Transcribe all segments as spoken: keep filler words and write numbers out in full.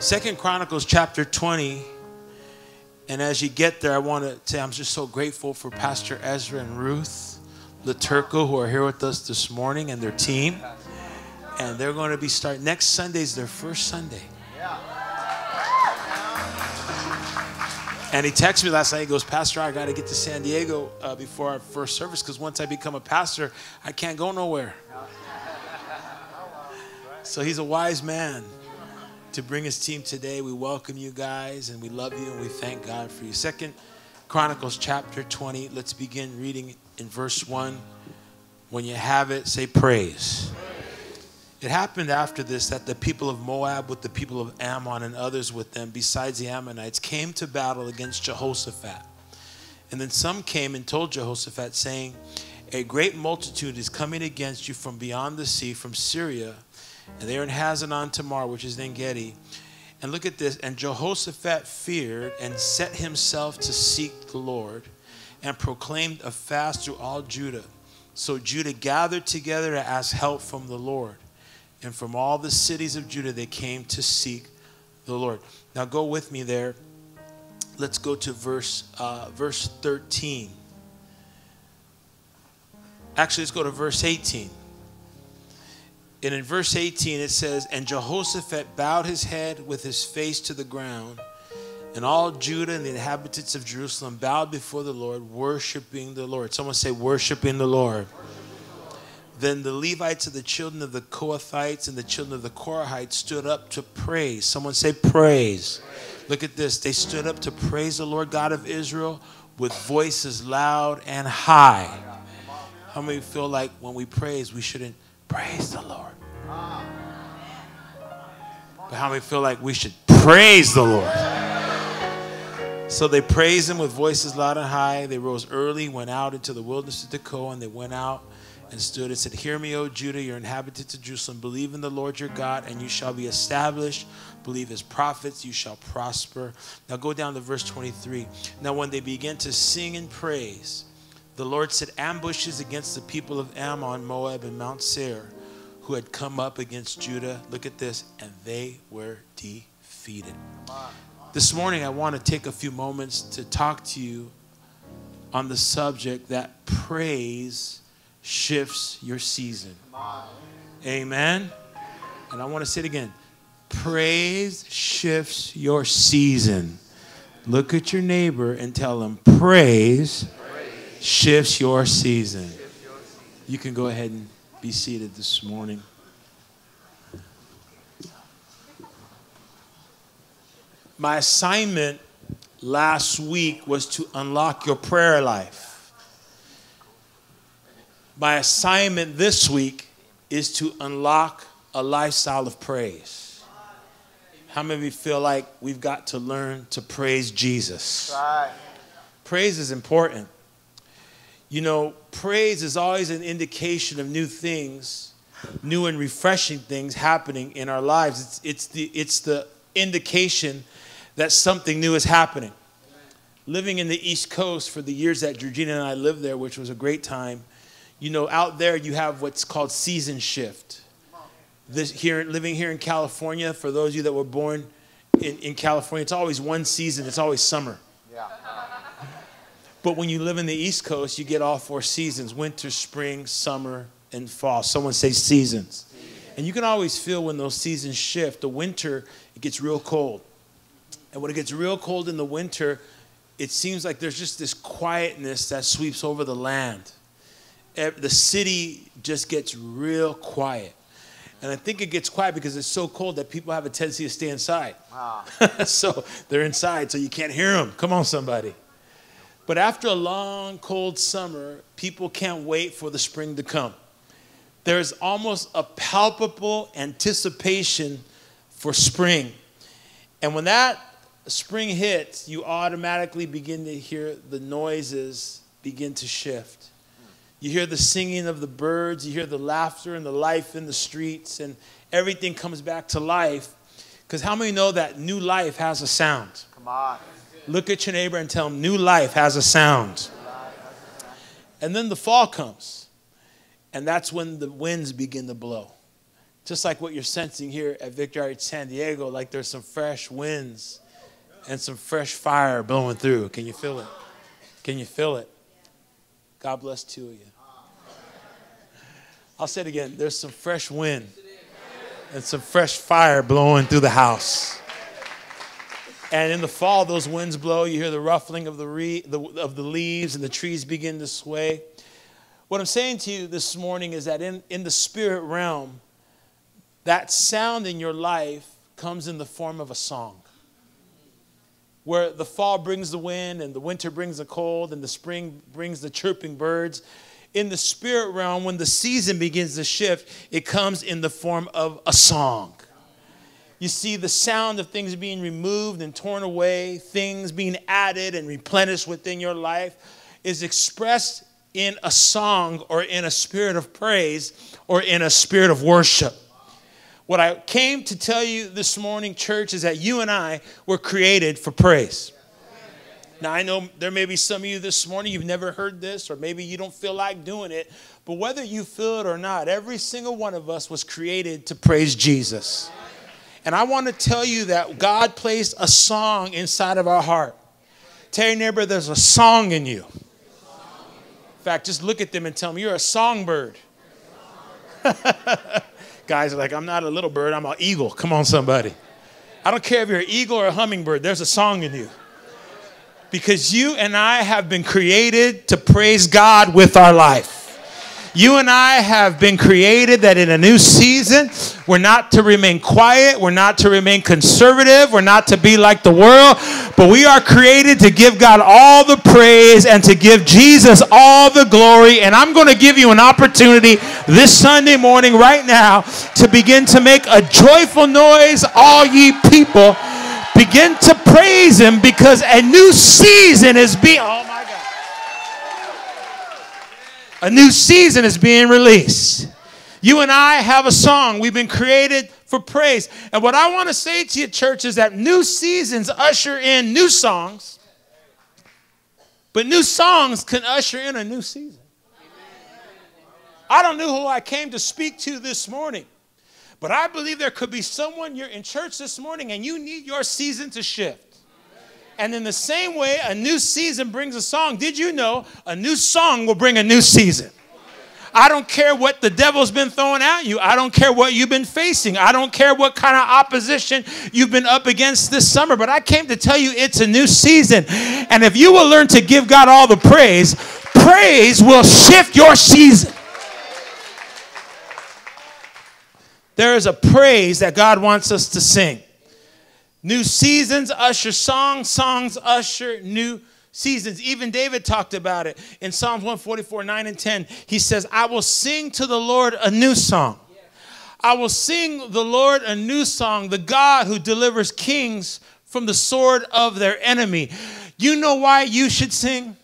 Second Chronicles chapter twenty. And as you get there, I want to say I'm just so grateful for Pastor Ezra and Ruth LaTurco, who are here with us this morning, and their team. And they're going to be starting. Next Sunday is their first Sunday. Yeah. And he texted me last night. He goes, Pastor, I got to get to San Diego uh, before our first service, because once I become a pastor, I can't go nowhere. So he's a wise man to bring his team today. We welcome you guys, and we love you, and we thank God for you. Second Chronicles chapter twenty. Let's begin reading in verse one. When you have it, say praise. Praise. It happened after this that the people of Moab with the people of Ammon and others with them, besides the Ammonites, came to battle against Jehoshaphat. And then some came and told Jehoshaphat, saying, a great multitude is coming against you from beyond the sea, from Syria. And they are in Hazanon Tamar, which is En Gedi. And look at this. And Jehoshaphat feared and set himself to seek the Lord and proclaimed a fast through all Judah. So Judah gathered together to ask help from the Lord. And from all the cities of Judah, they came to seek the Lord. Now go with me there. Let's go to verse, uh, verse thirteen. Actually, let's go to verse eighteen. And in verse eighteen, it says, and Jehoshaphat bowed his head with his face to the ground, and all Judah and the inhabitants of Jerusalem bowed before the Lord, worshiping the Lord. Someone say, worshiping the Lord. Worshiping the Lord. Then the Levites and the children of the Kohathites and the children of the Korahites stood up to praise. Someone say, praise. Praise. Look at this. They stood up to praise the Lord God of Israel with voices loud and high. How many feel like when we praise, we shouldn't praise the Lord? But how many feel like we should praise the Lord? So they praised him with voices loud and high. They rose early, went out into the wilderness of Tekoa, and they went out and stood and said, hear me, O Judah, your inhabitants of Jerusalem. Believe in the Lord your God, and you shall be established. Believe his prophets, you shall prosper. Now go down to verse twenty-three. Now when they began to sing and praise, the Lord set ambushes against the people of Ammon, Moab, and Mount Seir, who had come up against Judah. Look at this. And they were defeated. This morning, I want to take a few moments to talk to you on the subject that praise shifts your season. Amen. And I want to say it again. Praise shifts your season. Look at your neighbor and tell him, praise shifts your season. You can go ahead and be seated this morning. My assignment last week was to unlock your prayer life. My assignment this week is to unlock a lifestyle of praise. How many of you feel like we've got to learn to praise Jesus? Praise is important. You know, praise is always an indication of new things, new and refreshing things happening in our lives. It's, it's, the, it's the indication that something new is happening. Living in the East Coast for the years that Georgina and I lived there, which was a great time, you know, out there you have what's called season shift. This here, living here in California, for those of you that were born in, in California, it's always one season. It's always summer. Yeah. But when you live in the East Coast, you get all four seasons, winter, spring, summer, and fall. Someone say seasons. And you can always feel when those seasons shift. The winter, it gets real cold. And when it gets real cold in the winter, it seems like there's just this quietness that sweeps over the land. The city just gets real quiet. And I think it gets quiet because it's so cold that people have a tendency to stay inside. Wow. So they're inside, so you can't hear them. Come on, somebody. But after a long, cold summer, people can't wait for the spring to come. There's almost a palpable anticipation for spring. And when that spring hits, you automatically begin to hear the noises begin to shift. You hear the singing of the birds. You hear the laughter and the life in the streets. And everything comes back to life. Because how many know that new life has a sound? Come on. Look at your neighbor and tell them, new life has a sound. And then the fall comes. And that's when the winds begin to blow. just like what you're sensing here at Victory San Diego, like there's some fresh winds and some fresh fire blowing through. Can you feel it? Can you feel it? God bless two of you. I'll say it again. There's some fresh wind and some fresh fire blowing through the house. And in the fall, those winds blow. You hear the ruffling of the, re the, of the leaves, and the trees begin to sway. What I'm saying to you this morning is that in, in the spirit realm, that sound in your life comes in the form of a song. Where the fall brings the wind, and the winter brings the cold, and the spring brings the chirping birds. In the spirit realm, when the season begins to shift, it comes in the form of a song. You see the sound of things being removed and torn away, things being added and replenished within your life is expressed in a song or in a spirit of praise or in a spirit of worship. What I came to tell you this morning, church, is that you and I were created for praise. Now, I know there may be some of you this morning, you've never heard this, or maybe you don't feel like doing it. But whether you feel it or not, every single one of us was created to praise Jesus. And I want to tell you that God placed a song inside of our heart. Tell your neighbor, there's a song in you. In fact, just look at them and tell them, you're a songbird. Guys are like, I'm not a little bird, I'm an eagle. Come on, somebody. I don't care if you're an eagle or a hummingbird, there's a song in you. Because you and I have been created to praise God with our life. You and I have been created that in a new season, we're not to remain quiet. We're not to remain conservative. We're not to be like the world. But we are created to give God all the praise and to give Jesus all the glory. And I'm going to give you an opportunity this Sunday morning right now to begin to make a joyful noise, all ye people. Begin to praise him because a new season is being... Oh, my God. A new season is being released. You and I have a song. We've been created for praise. And what I want to say to you, church, is that new seasons usher in new songs, but new songs can usher in a new season. I don't know who I came to speak to this morning, but I believe there could be someone, you're in church this morning and you need your season to shift. And in the same way, a new season brings a song. Did you know a new song will bring a new season? I don't care what the devil's been throwing at you. I don't care what you've been facing. I don't care what kind of opposition you've been up against this summer. But I came to tell you it's a new season. And if you will learn to give God all the praise, praise will shift your season. There is a praise that God wants us to sing. New seasons usher songs, songs usher new seasons. Even David talked about it in Psalms one forty-four, nine and ten. He says, I will sing to the Lord a new song. I will sing the Lord a new song, the God who delivers kings from the sword of their enemy. You know why you should sing?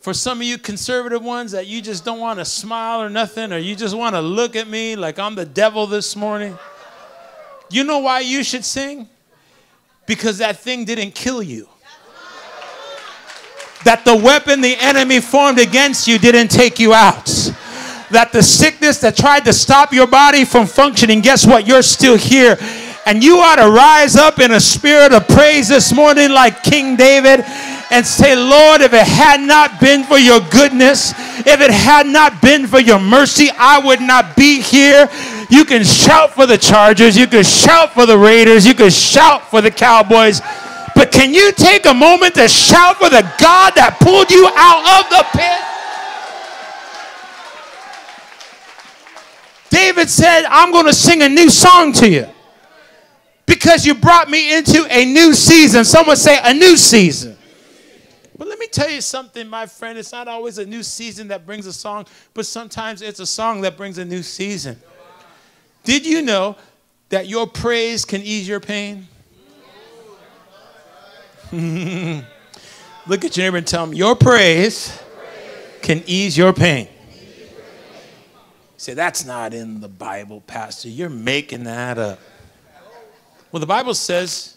For some of you conservative ones that you just don't want to smile or nothing, or you just want to look at me like I'm the devil this morning. You know why you should sing? Because that thing didn't kill you. That the weapon the enemy formed against you didn't take you out. That the sickness that tried to stop your body from functioning, guess what? You're still here. And you ought to rise up in a spirit of praise this morning like King David and say, Lord, if it had not been for your goodness, if it had not been for your mercy, I would not be here. You can shout for the Chargers. You can shout for the Raiders. You can shout for the Cowboys. But can you take a moment to shout for the God that pulled you out of the pit? David said, I'm going to sing a new song to you. Because you brought me into a new season. Someone say a new season. But let me tell you something, my friend. It's not always a new season that brings a song, but sometimes it's a song that brings a new season. Did you know that your praise can ease your pain? Look at your neighbor and tell him, your praise can ease your pain. You say, that's not in the Bible, Pastor. You're making that up. Well, the Bible says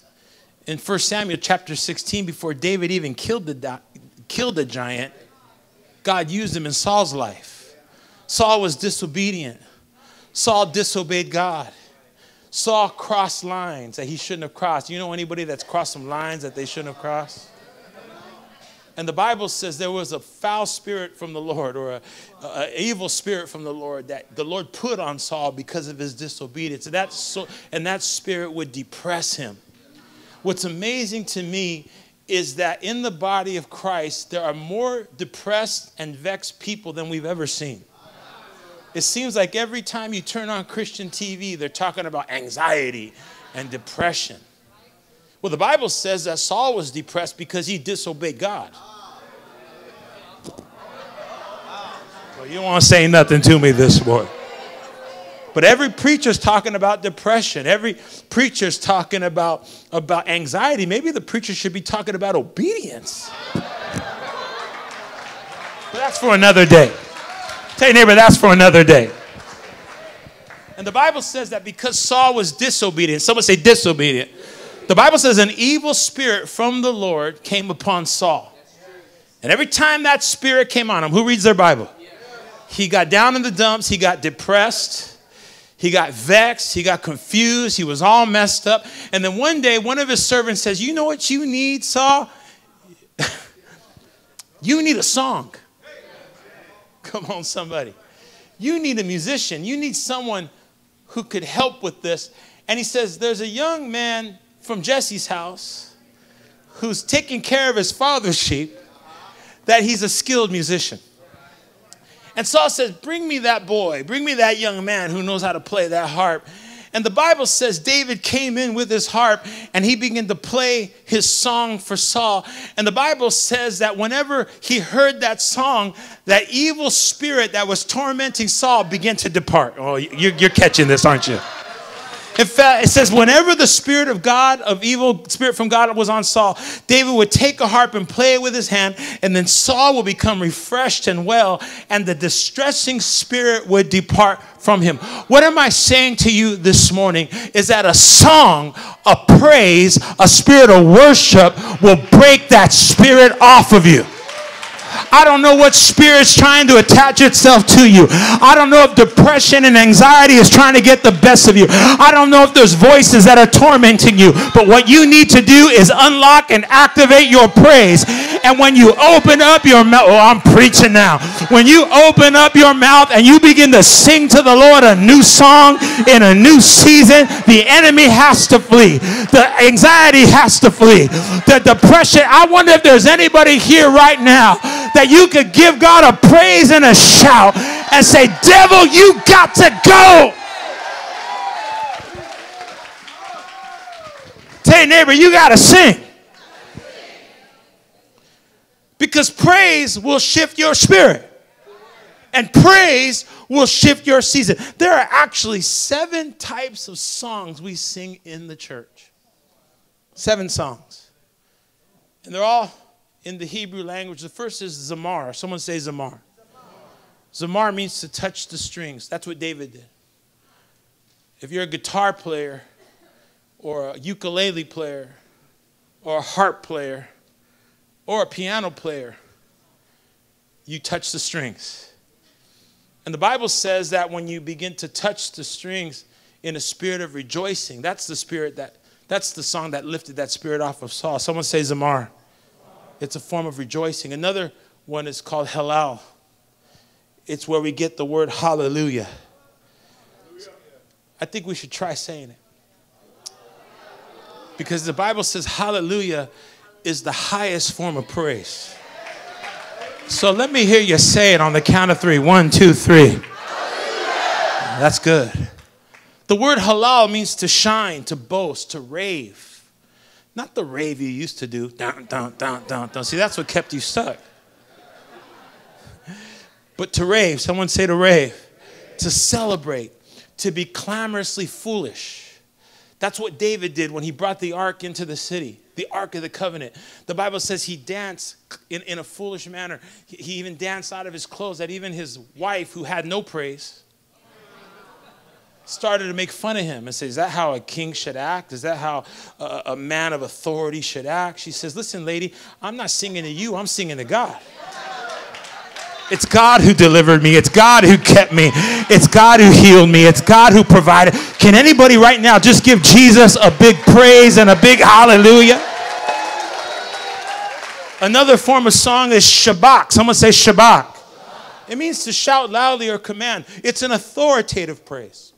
in First Samuel chapter sixteen, before David even killed the, killed the giant, God used him in Saul's life. Saul was disobedient. Saul disobeyed God. Saul crossed lines that he shouldn't have crossed. You know anybody that's crossed some lines that they shouldn't have crossed? And the Bible says there was a foul spirit from the Lord, or an evil spirit from the Lord, that the Lord put on Saul because of his disobedience. And that, so, and that spirit would depress him. What's amazing to me is that in the body of Christ, there are more depressed and vexed people than we've ever seen. It seems like every time you turn on Christian T V, they're talking about anxiety and depression. Well, the Bible says that Saul was depressed because he disobeyed God. Well, you don't want to say nothing to me this morning. But every preacher's talking about depression. Every preacher's talking about, about anxiety. Maybe the preacher should be talking about obedience. But that's for another day. Tell your neighbor, that's for another day. And the Bible says that because Saul was disobedient, someone say disobedient. The Bible says an evil spirit from the Lord came upon Saul. And every time that spirit came on him, who reads their Bible? He got down in the dumps. He got depressed. He got vexed. He got confused. He was all messed up. And then one day, one of his servants says, you know what you need, Saul? You need a song. Come on, somebody. You need a musician. You need someone who could help with this. And he says, there's a young man from Jesse's house who's taking care of his father's sheep, that he's a skilled musician. And Saul says, bring me that boy, bring me that young man who knows how to play that harp. And the Bible says David came in with his harp and he began to play his song for Saul. And the Bible says that whenever he heard that song, that evil spirit that was tormenting Saul began to depart. Oh, you're, you're catching this, aren't you? In fact, it says whenever the spirit of God, of evil spirit from God was on Saul, David would take a harp and play it with his hand, and then Saul would become refreshed and well, and the distressing spirit would depart from him. What am I saying to you this morning is that a song, a praise, a spirit of worship will break that spirit off of you. I don't know what spirit's trying to attach itself to you. I don't know if depression and anxiety is trying to get the best of you. I don't know if there's voices that are tormenting you. But what you need to do is unlock and activate your praise. And when you open up your mouth, oh, I'm preaching now. When you open up your mouth and you begin to sing to the Lord a new song in a new season, the enemy has to flee. The anxiety has to flee. The depression, I wonder if there's anybody here right now that you could give God a praise and a shout and say, devil, you got to go. Tell your neighbor, you got to sing. Because praise will shift your spirit. And praise will shift your season. There are actually seven types of songs we sing in the church. Seven songs. And they're all in the Hebrew language. The first is Zamar. Someone say Zamar. Zamar means to touch the strings. That's what David did. If you're a guitar player or a ukulele player or a harp player or a piano player, you touch the strings. And the Bible says that when you begin to touch the strings in a spirit of rejoicing, that's the spirit that, that's the song that lifted that spirit off of Saul. Someone say Zamar. It's a form of rejoicing. Another one is called halal. It's where we get the word hallelujah. I think we should try saying it. Because the Bible says hallelujah is the highest form of praise. So let me hear you say it on the count of three. One, two, three. Hallelujah. That's good. The word halal means to shine, to boast, to rave. Not the rave you used to do. Dun, dun, dun, dun, dun. See, that's what kept you stuck. But to rave, someone say to rave. To celebrate, to be clamorously foolish. That's what David did when he brought the ark into the city, the ark of the covenant. The Bible says he danced in, in a foolish manner. He, he even danced out of his clothes, that even his wife, who had no praise, started to make fun of him and say, is that how a king should act? Is that how a, a man of authority should act? She says, listen, lady, I'm not singing to you. I'm singing to God. It's God who delivered me. It's God who kept me. It's God who healed me. It's God who provided. Can anybody right now just give Jesus a big praise and a big hallelujah? Another form of song is Shabach. Someone say Shabach. It means to shout loudly or command. It's an authoritative praise.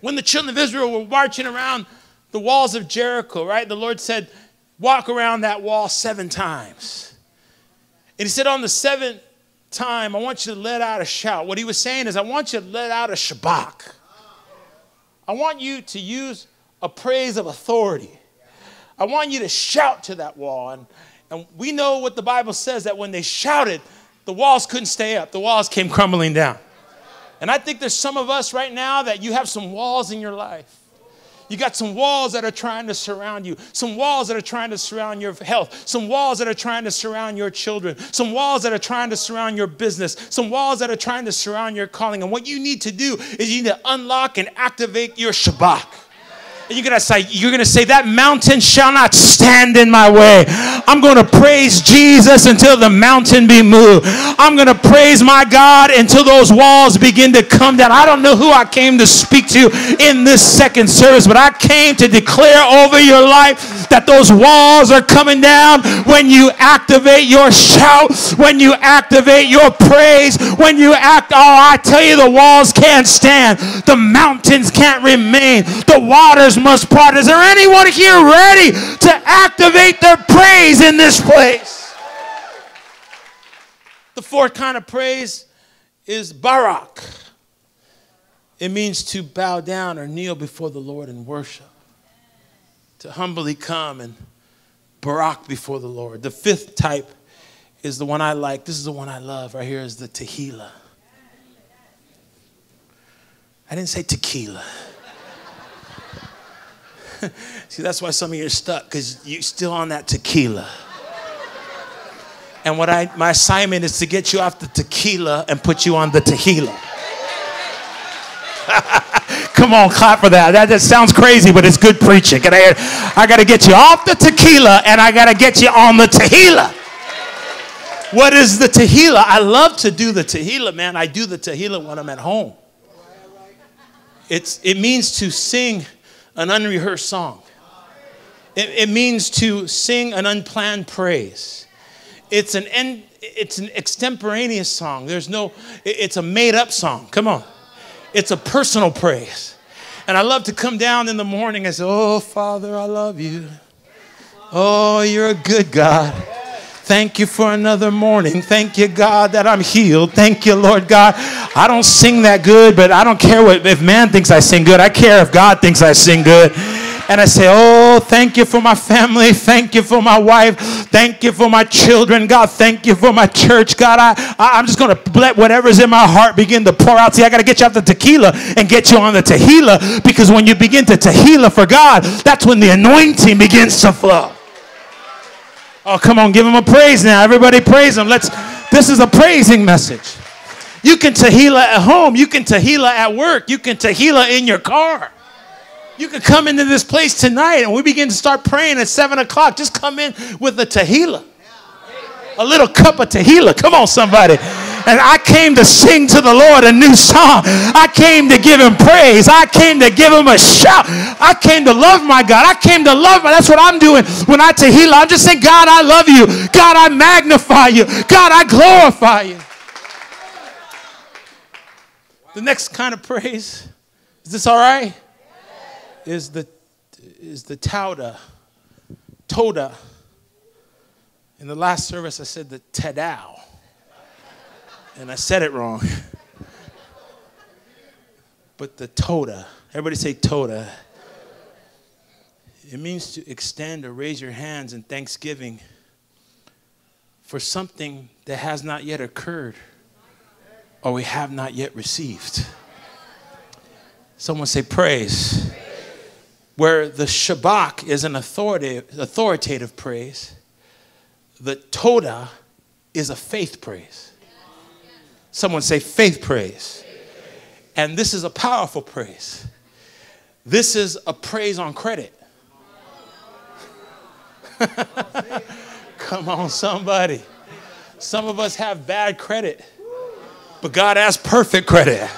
When the children of Israel were marching around the walls of Jericho, right? The Lord said, walk around that wall seven times. And he said on the seventh time, I want you to let out a shout. What he was saying is, I want you to let out a Shabach. I want you to use a praise of authority. I want you to shout to that wall. And, and we know what the Bible says, that when they shouted, the walls couldn't stay up. The walls came crumbling down. And I think there's some of us right now that you have some walls in your life. You got some walls that are trying to surround you. Some walls that are trying to surround your health. Some walls that are trying to surround your children. Some walls that are trying to surround your business. Some walls that are trying to surround your calling. And what you need to do is you need to unlock and activate your Shabach. And you're going to say, you're going to say, that mountain shall not stand in my way. I'm going to praise Jesus until the mountain be moved. I'm going to praise my God until those walls begin to come down. I don't know who I came to speak to in this second service, but I came to declare over your life that those walls are coming down when you activate your shout, when you activate your praise, when you act, oh, I tell you, the walls can't stand. The mountains can't remain. The waters must part. Is there anyone here ready to activate their praise in this place? The fourth kind of praise is Barak. It means to bow down or kneel before the Lord and worship. To humbly come and Barak before the Lord. The fifth type is the one I like. This is the one I love. Right here is the Tehillah. I didn't say tequila. See, that's why some of you are stuck, because you're still on that tequila. And what I, my assignment is to get you off the tequila and put you on the Tehillah. Come on, clap for that. that. That sounds crazy, but it's good preaching. Can I, I got to get you off the tequila, and I got to get you on the Tehillah. What is the Tehillah? I love to do the Tehillah, man. I do the Tehillah when I'm at home. It's, it means to sing an unrehearsed song. It, it means to sing an unplanned praise. It's an en, it's an extemporaneous song. There's no, it, it's a made-up song. Come on. It's a personal praise. And I love to come down in the morning and say, oh, Father, I love you. Oh, you're a good God. Thank you for another morning. Thank you, God, that I'm healed. Thank you, Lord God. I don't sing that good, but I don't care what, if man thinks I sing good. I care if God thinks I sing good. And I say, oh, thank you for my family. Thank you for my wife. Thank you for my children. God, thank you for my church. God, I, I, I'm just going to let whatever's in my heart begin to pour out. See, I got to get you off the tequila and get you on the Tehillah, because when you begin to Tehillah for God, that's when the anointing begins to flow. Oh, come on, give him a praise now. Everybody praise him. Let's, this is a praising message. You can Tehillah at home. You can Tehillah at work. You can Tehillah in your car. You can come into this place tonight and we begin to start praying at seven o'clock. Just come in with a Tehillah. A little cup of Tehillah. Come on, somebody. And I came to sing to the Lord a new song. I came to give him praise. I came to give him a shout. I came to love my God. I came to love my, that's what I'm doing when I Tehillah. I'm just saying, God, I love you. God, I magnify you. God, I glorify you. The next kind of praise, is this all right? Is the is the Todah, Todah. In the last service, I said the Todah, and I said it wrong. But the Todah, everybody say Todah. It means to extend or raise your hands in thanksgiving for something that has not yet occurred, or we have not yet received. Someone say praise. Praise. Where the Shabach is an authoritative, authoritative praise, the Todah is a faith praise. Someone say faith praise. And this is a powerful praise. This is a praise on credit. Come on, somebody. Some of us have bad credit. But God has perfect credit.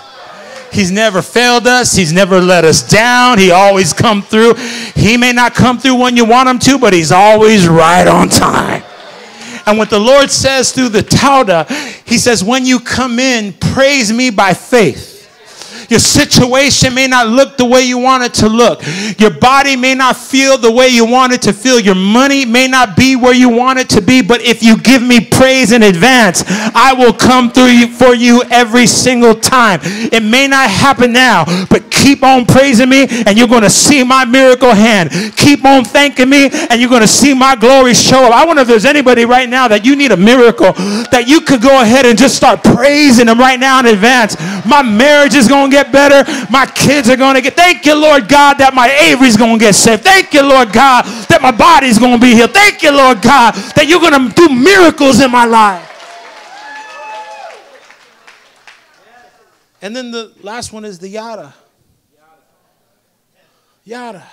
He's never failed us. He's never let us down. He always comes through. He may not come through when you want him to, but he's always right on time. And what the Lord says through the Todah, he says, when you come in, praise me by faith. Your situation may not look the way you want it to look. Your body may not feel the way you want it to feel. Your money may not be where you want it to be. But if you give me praise in advance, I will come through for you every single time. It may not happen now, but keep on praising me and you're going to see my miracle hand. Keep on thanking me and you're going to see my glory show up. I wonder if there's anybody right now that you need a miracle, that you could go ahead and just start praising him right now in advance. My marriage is going to get better. My kids are going to get. Thank you, Lord God, that my Avery's going to get saved. Thank you, Lord God, that my body's going to be healed. Thank you, Lord God, that you're going to do miracles in my life. And then the last one is the yada. Yada.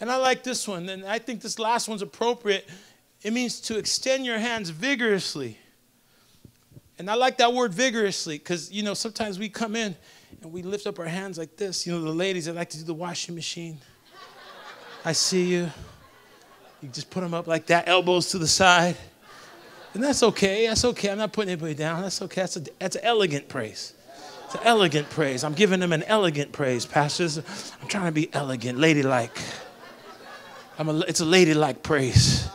And I like this one. And I think this last one's appropriate. It means to extend your hands vigorously. And I like that word vigorously because, you know, sometimes we come in and we lift up our hands like this. You know, the ladies that like to do the washing machine. I see you. You just put them up like that, elbows to the side. And that's okay. That's okay. I'm not putting anybody down. That's okay. That's, a, that's an elegant praise. It's an elegant praise. I'm giving them an elegant praise, pastors. I'm trying to be elegant, ladylike. I'm a, it's a ladylike praise.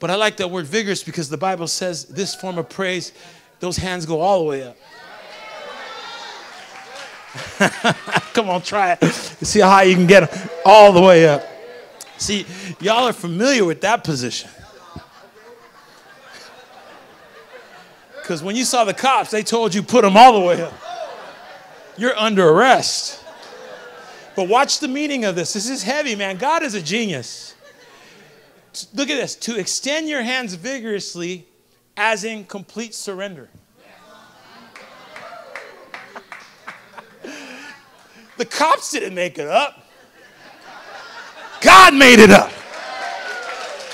But I like that word vigorous because the Bible says this form of praise, those hands go all the way up. Come on, try it. See how high you can get them. All the way up. See, y'all are familiar with that position. Because when you saw the cops, they told you put them all the way up. You're under arrest. But watch the meaning of this. This is heavy, man. God is a genius. Look at this. To extend your hands vigorously as in complete surrender. The cops didn't make it up. God made it up.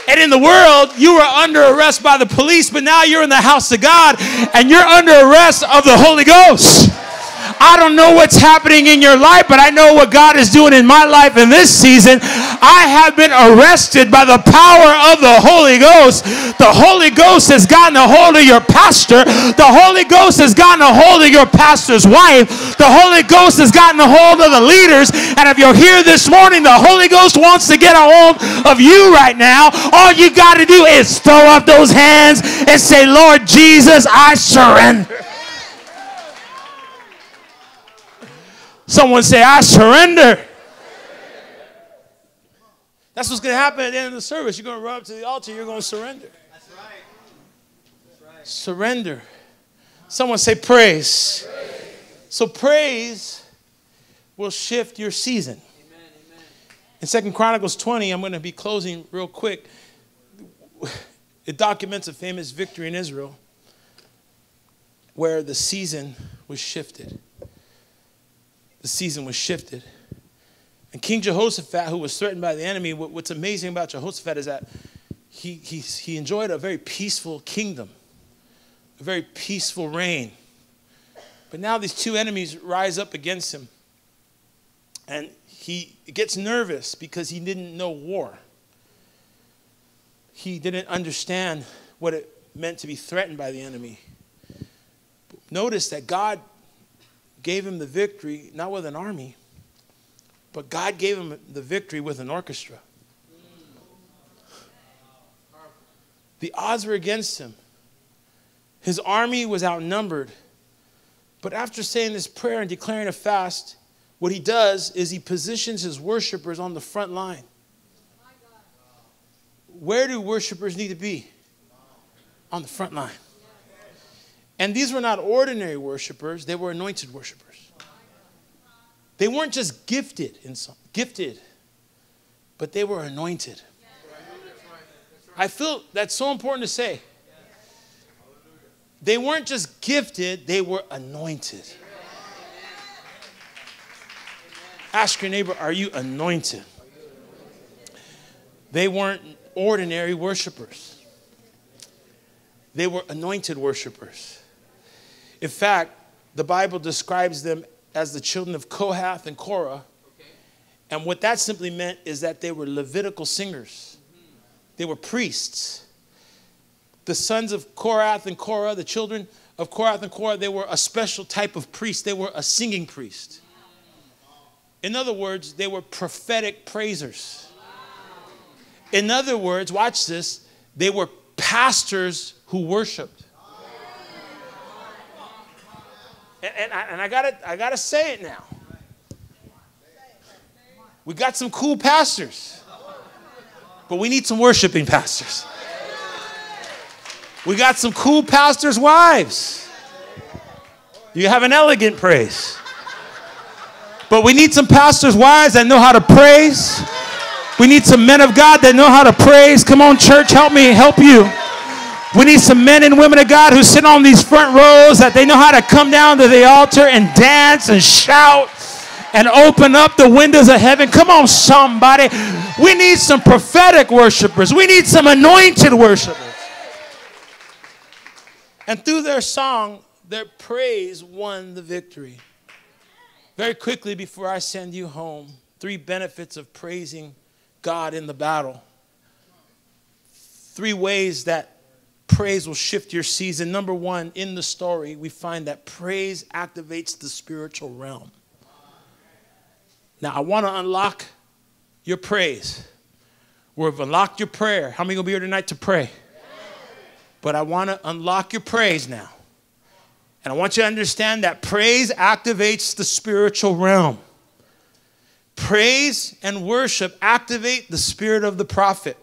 And in the world, you were under arrest by the police, but now you're in the house of God, and you're under arrest of the Holy Ghost. I don't know what's happening in your life, but I know what God is doing in my life in this season. I have been arrested by the power of the Holy Ghost. The Holy Ghost has gotten a hold of your pastor. The Holy Ghost has gotten a hold of your pastor's wife. The Holy Ghost has gotten a hold of the leaders. And if you're here this morning, the Holy Ghost wants to get a hold of you right now. All you got to do is throw up those hands and say, Lord Jesus, I surrender. Someone say, I surrender. That's what's going to happen at the end of the service. You're going to run up to the altar. You're going to surrender. That's right. That's right. Surrender. Someone say praise. Praise. So praise will shift your season. Amen, amen. In Second Chronicles twenty, I'm going to be closing real quick. It documents a famous victory in Israel where the season was shifted. The season was shifted. And King Jehoshaphat, who was threatened by the enemy, what, what's amazing about Jehoshaphat is that he, he, he enjoyed a very peaceful kingdom, a very peaceful reign. But now these two enemies rise up against him. And he gets nervous because he didn't know war. He didn't understand what it meant to be threatened by the enemy. But notice that God gave him the victory, not with an army, but God gave him the victory with an orchestra. The odds were against him. His army was outnumbered. But after saying this prayer and declaring a fast, what he does is he positions his worshipers on the front line. Where do worshipers need to be? On the front line. And these were not ordinary worshipers. They were anointed worshipers. They weren't just gifted in some, gifted, but they were anointed. I feel that's so important to say. They weren't just gifted. They were anointed. Ask your neighbor, are you anointed? They weren't ordinary worshipers. They were anointed worshipers. In fact, the Bible describes them as the children of Kohath and Korah. Okay. And what that simply meant is that they were Levitical singers. Mm-hmm. They were priests. The sons of Kohath and Korah, the children of Kohath and Korah, they were a special type of priest. They were a singing priest. In other words, they were prophetic praisers. In other words, watch this, they were pastors who worshiped. And, and, I, and I, gotta, I gotta say it now. We got some cool pastors, but we need some worshiping pastors. We got some cool pastors' wives. You have an elegant praise. But we need some pastors' wives that know how to praise. We need some men of God that know how to praise. Come on, church, help me help you. We need some men and women of God who sit on these front rows that they know how to come down to the altar and dance and shout and open up the windows of heaven. Come on, somebody. We need some prophetic worshipers. We need some anointed worshipers. And through their song, their praise won the victory. Very quickly, before I send you home, three benefits of praising God in the battle. Three ways that praise will shift your season. Number one, in the story, we find that praise activates the spiritual realm. Now, I want to unlock your praise. We've unlocked your prayer. How many going to be here tonight to pray? But I want to unlock your praise now. And I want you to understand that praise activates the spiritual realm. Praise and worship activate the spirit of the prophet.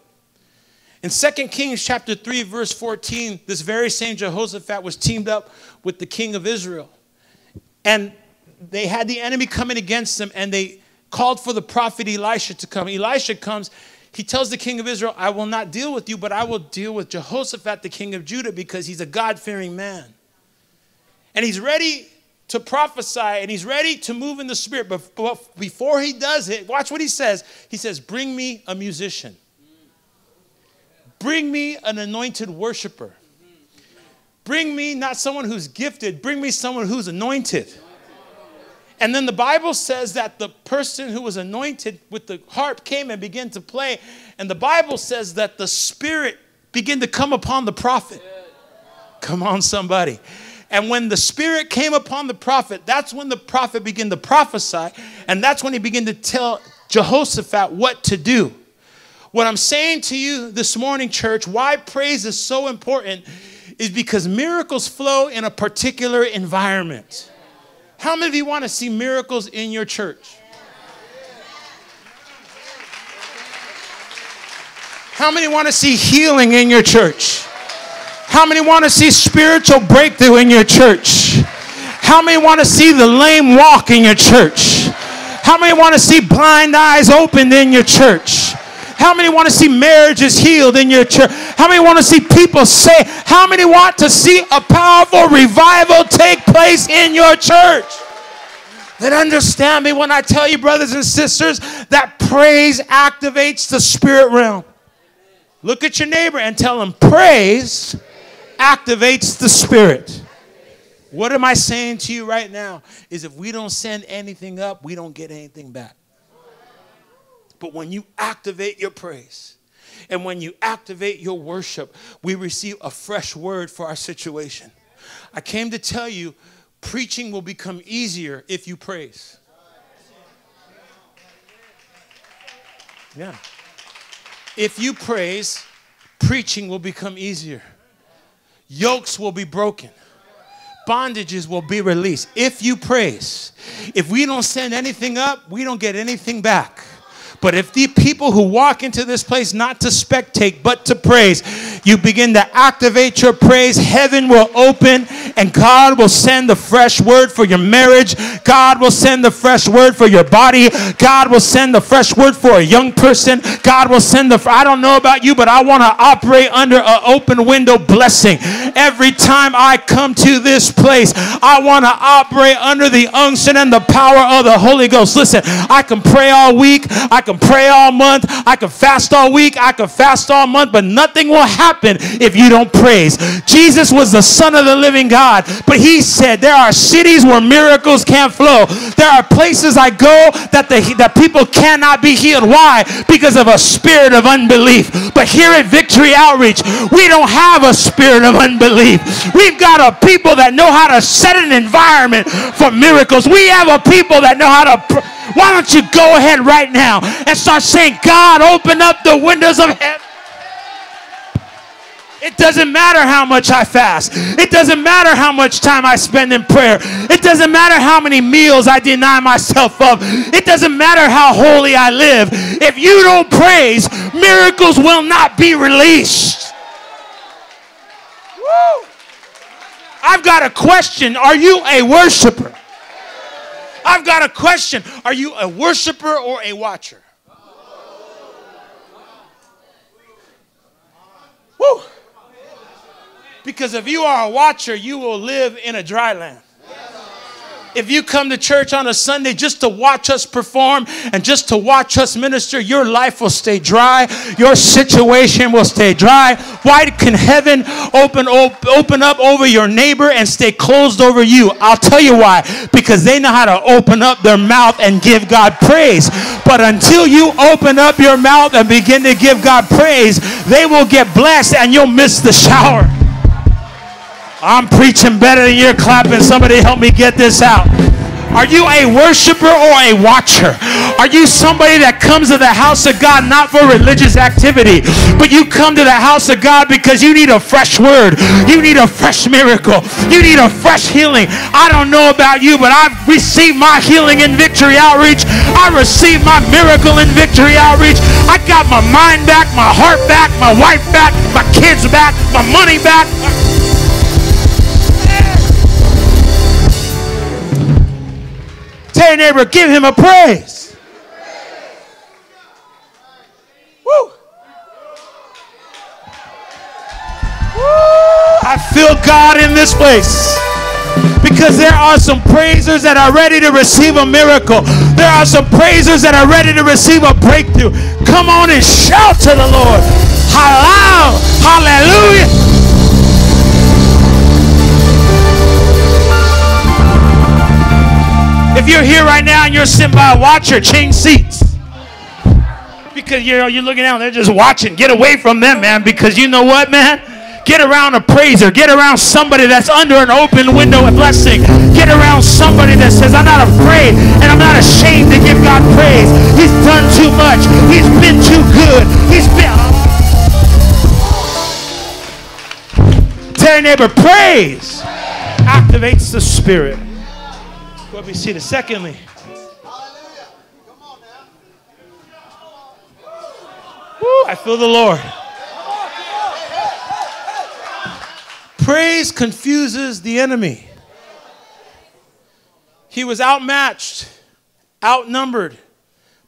In Second Kings chapter three, verse fourteen, this very same Jehoshaphat was teamed up with the king of Israel. And they had the enemy coming against them, and they called for the prophet Elisha to come. Elisha comes. He tells the king of Israel, I will not deal with you, but I will deal with Jehoshaphat, the king of Judah, because he's a God-fearing man. And he's ready to prophesy, and he's ready to move in the spirit. But before he does it, watch what he says. He says, bring me a musician. Bring me an anointed worshiper. Bring me not someone who's gifted. Bring me someone who's anointed. And then the Bible says that the person who was anointed with the harp came and began to play. And the Bible says that the Spirit began to come upon the prophet. Come on, somebody. And when the Spirit came upon the prophet, that's when the prophet began to prophesy. And that's when he began to tell Jehoshaphat what to do. What I'm saying to you this morning, church, why praise is so important is because miracles flow in a particular environment. How many of you want to see miracles in your church? How many want to see healing in your church? How many want to see spiritual breakthrough in your church? How many want to see the lame walk in your church? How many want to see blind eyes opened in your church? How many want to see marriages healed in your church? How many want to see people saved? How many want to see a powerful revival take place in your church? Then understand me when I tell you, brothers and sisters, that praise activates the spirit realm. Look at your neighbor and tell him, praise activates the spirit. What am I saying to you right now is if we don't send anything up, we don't get anything back. But when you activate your praise and when you activate your worship, we receive a fresh word for our situation. I came to tell you, preaching will become easier if you praise. Yeah. If you praise, preaching will become easier. Yokes will be broken. Bondages will be released. If you praise, if we don't send anything up, we don't get anything back. But if the people who walk into this place not to spectate but to praise, you begin to activate your praise, heaven will open and God will send the fresh word for your marriage. God will send the fresh word for your body. God will send the fresh word for a young person. God will send the, I don't know about you, but I want to operate under an open window blessing. Every time I come to this place, I want to operate under the unction and the power of the Holy Ghost. Listen, I can pray all week. I can pray all month. I can fast all week. I can fast all month, but nothing will happen happen if you don't praise. Jesus was the Son of the living God, but he said there are cities where miracles can't flow. There are places I go that the that people cannot be healed. Why? Because of a spirit of unbelief. But here at Victory Outreach, we don't have a spirit of unbelief. We've got a people that know how to set an environment for miracles. We have a people that know how to pr- Why don't you go ahead right now and start saying, God, open up the windows of heaven. It doesn't matter how much I fast. It doesn't matter how much time I spend in prayer. It doesn't matter how many meals I deny myself of. It doesn't matter how holy I live. If you don't praise, miracles will not be released. Woo! I've got a question. Are you a worshiper? I've got a question. Are you a worshiper or a watcher? Woo! Because if you are a watcher, you will live in a dry land. If you come to church on a Sunday just to watch us perform and just to watch us minister, your life will stay dry. Your situation will stay dry. Why can heaven open, op- open up over your neighbor and stay closed over you? I'll tell you why. Because they know how to open up their mouth and give God praise. But until you open up your mouth and begin to give God praise, they will get blessed and you'll miss the shower. I'm preaching better than you're clapping. Somebody help me get this out. Are you a worshiper or a watcher? Are you somebody that comes to the house of God not for religious activity, but you come to the house of God because you need a fresh word, you need a fresh miracle, you need a fresh healing? I don't know about you, but I've received my healing in Victory Outreach. I received my miracle in Victory Outreach. I got my mind back, my heart back, my wife back, my kids back, my money back. Tell your neighbor, give him a praise. Woo. Woo. I feel God in this place. Because there are some praisers that are ready to receive a miracle. There are some praisers that are ready to receive a breakthrough. Come on and shout to the Lord. Halal, hallelujah. If you're here right now and you're sitting by a watcher, change seats. Because you're, you're looking down, they're just watching. Get away from them, man, because you know what, man? Get around a praiser. Get around somebody that's under an open window of blessing. Get around somebody that says, I'm not afraid and I'm not ashamed to give God praise. He's done too much. He's been too good. He's been... Tell your neighbor, praise activates the spirit. Let me see the secondly. Hallelujah. Come on now. Woo, I feel the Lord. Praise confuses the enemy. He was outmatched, outnumbered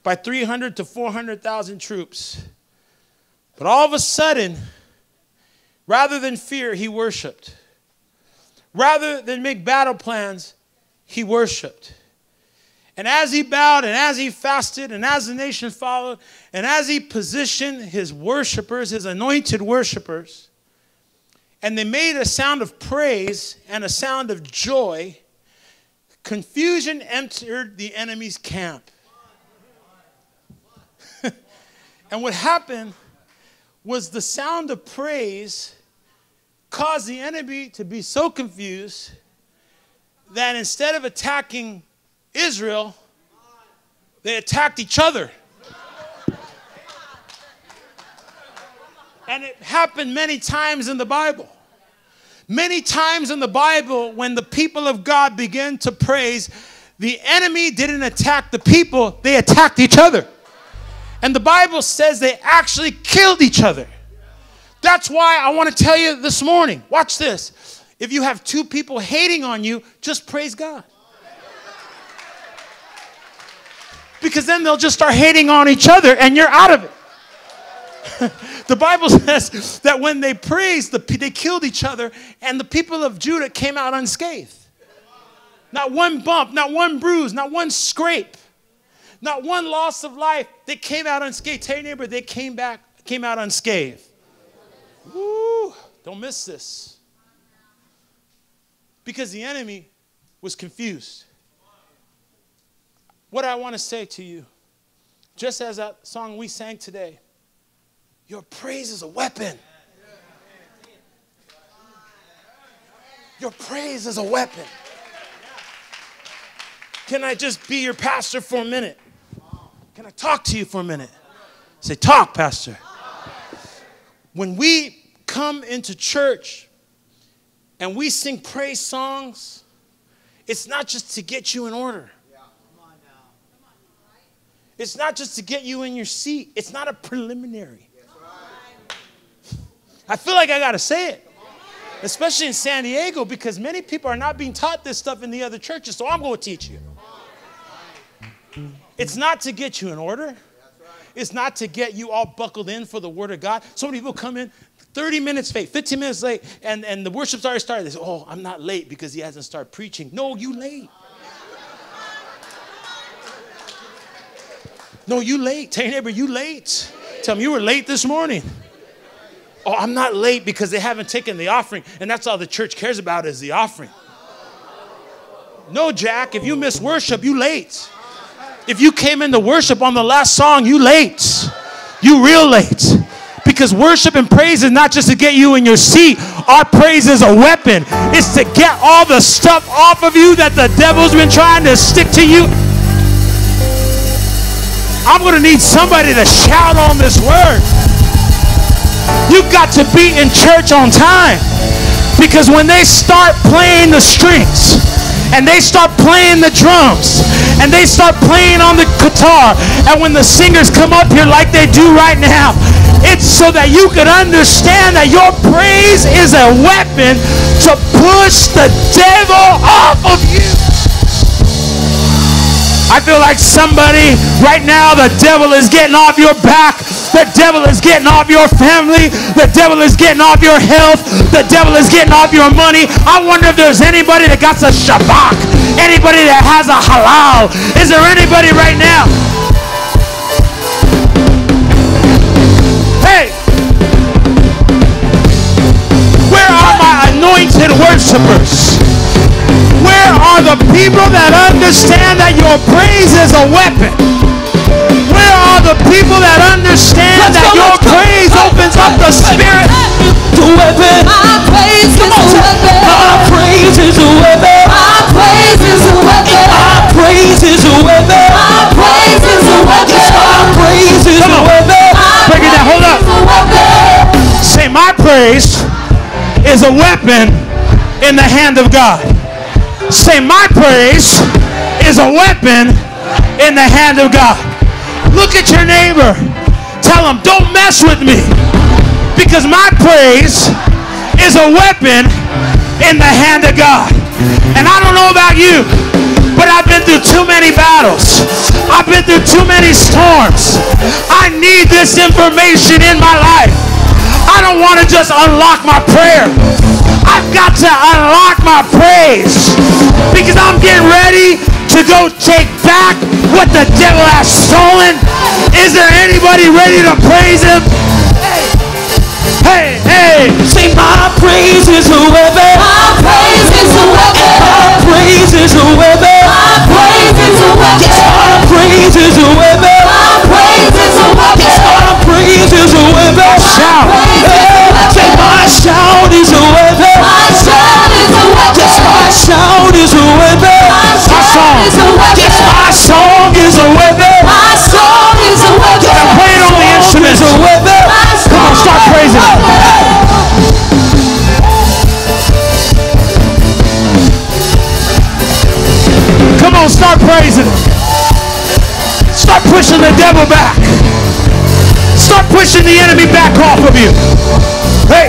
by three hundred to four hundred thousand troops. But all of a sudden, rather than fear, he worshiped. Rather than make battle plans, he worshiped. And as he bowed and as he fasted and as the nation followed and as he positioned his worshipers, his anointed worshipers, and they made a sound of praise and a sound of joy, confusion entered the enemy's camp. And what happened was the sound of praise caused the enemy to be so confused that instead of attacking Israel, they attacked each other. And it happened many times in the Bible. Many times in the Bible, when the people of God began to praise, the enemy didn't attack the people, they attacked each other. And the Bible says they actually killed each other. That's why I want to tell you this morning, watch this. If you have two people hating on you, just praise God. Because then they'll just start hating on each other and you're out of it. The Bible says that when they praised, the, they killed each other and the people of Judah came out unscathed. Not one bump, not one bruise, not one scrape, not one loss of life. They came out unscathed. Tell your neighbor, they came back, came out unscathed. Woo! Don't miss this. Because the enemy was confused. What I want to say to you, just as that song we sang today, your praise is a weapon. Your praise is a weapon. Can I just be your pastor for a minute? Can I talk to you for a minute? Say, talk, pastor. When we come into church and we sing praise songs, it's not just to get you in order. It's not just to get you in your seat. It's not a preliminary. I feel like I got to say it, especially in San Diego, because many people are not being taught this stuff in the other churches, so I'm going to teach you. It's not to get you in order. It's not to get you all buckled in for the Word of God. So many people come in thirty minutes late, fifteen minutes late, and, and the worship's already started. They say, oh, I'm not late because he hasn't started preaching. No, you late. No, you late. Tell your neighbor, you late. Tell him you were late this morning. Oh, I'm not late because they haven't taken the offering, and that's all the church cares about is the offering. No, Jack, if you miss worship, you late. If you came into worship on the last song, you late. You real late. Because worship and praise is not just to get you in your seat. Our praise is a weapon. It's to get all the stuff off of you that the devil's been trying to stick to you. I'm going to need somebody to shout on this word. You've got to be in church on time. Because when they start playing the strings, and they start playing the drums, and they start playing on the guitar, and when the singers come up here like they do right now, it's so that you can understand that your praise is a weapon to push the devil off of you. I feel like somebody right now, the devil is getting off your back. The devil is getting off your family. The devil is getting off your health. The devil is getting off your money. I wonder if there's anybody that got a Shabach. Anybody that has a halal. Is there anybody right now? Hey! Where are my anointed worshipers? Where are the people that understand that your praise is a weapon? Where are the people that understand let's that go, your praise go. Opens up the spirit? The weapon. My praise is a weapon. My praise is a weapon. My praise is a weapon. My praise is a weapon. My praise is a weapon. My praise is a weapon. Break it down. Hold up. Say, my praise is a weapon in the hand of God. Say, my praise is a weapon in the hand of God. Look at your neighbor. Tell him, don't mess with me. Because my praise is a weapon in the hand of God. And I don't know about you, but I've been through too many battles. I've been through too many storms. I need this information in my life. I don't want to just unlock my prayer. I've got to unlock my praise because I'm getting ready to go take back what the devil has stolen. Is there anybody ready to praise him? Hey, hey, say my praise is a weapon. My praise is a weapon. My praise is a weapon. My praise is a weapon. My praise is a weapon. My praise is a weapon. My praise is a weapon. Shout. My shout is a weapon. My shout is a weapon. My shout is a weapon. My song is a weapon. My song is a weapon. My song is a weapon. Now play it on the instruments. Come on, start praising. Come on, start praising. Start pushing the devil back. Start pushing the enemy back off of you. Hey!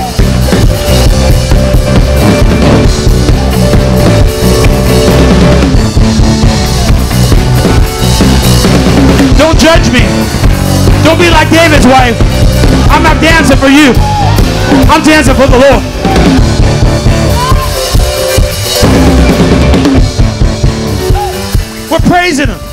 Don't judge me. Don't be like David's wife. I'm not dancing for you. I'm dancing for the Lord. We're praising him.